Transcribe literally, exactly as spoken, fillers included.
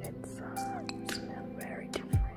It's uh, smell very different.